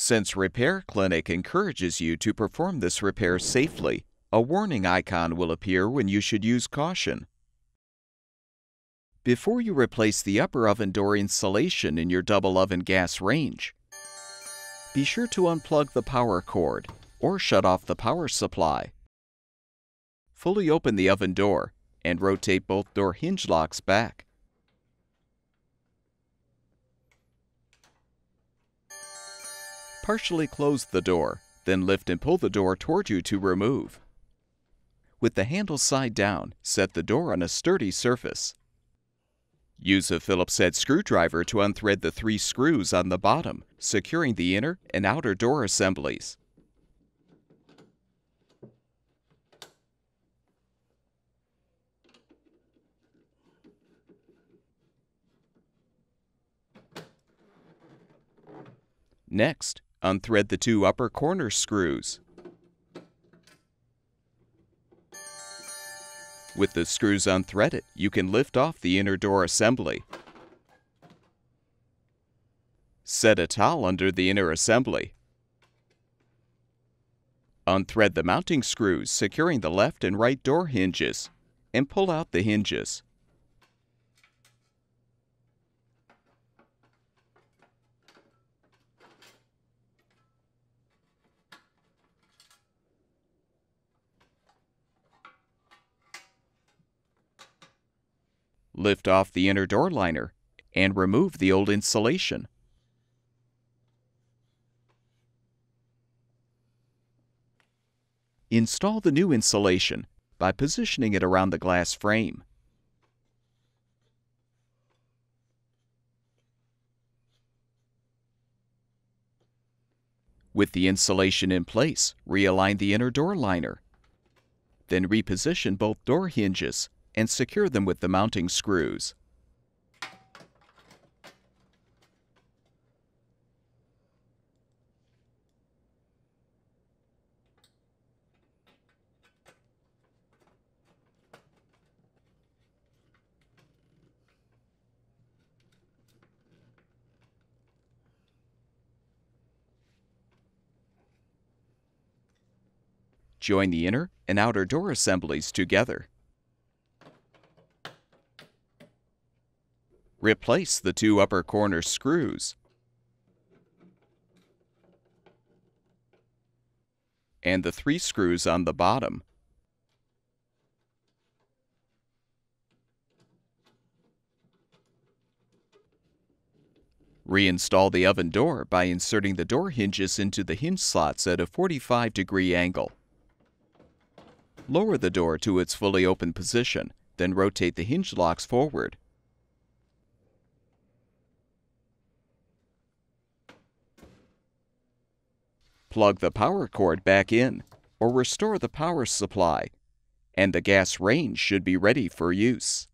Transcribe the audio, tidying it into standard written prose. Since Repair Clinic encourages you to perform this repair safely, a warning icon will appear when you should use caution. Before you replace the upper oven door insulation in your double oven gas range, be sure to unplug the power cord or shut off the power supply. Fully open the oven door and rotate both door hinge locks back. Partially close the door, then lift and pull the door toward you to remove. With the handle side down, set the door on a sturdy surface. Use a Phillips head screwdriver to unthread the 3 screws on the bottom, securing the inner and outer door assemblies. Next, unthread the 2 upper corner screws. With the screws unthreaded, you can lift off the inner door assembly. Set a towel under the inner assembly. Unthread the mounting screws securing the left and right door hinges, and pull out the hinges. Lift off the inner door liner and remove the old insulation. Install the new insulation by positioning it around the glass frame. With the insulation in place, realign the inner door liner. Then reposition both door hinges and secure them with the mounting screws. Join the inner and outer door assemblies together. Replace the 2 upper corner screws and the 3 screws on the bottom. Reinstall the oven door by inserting the door hinges into the hinge slots at a 45-degree angle. Lower the door to its fully open position, then rotate the hinge locks forward. Plug the power cord back in or restore the power supply, and the gas range should be ready for use.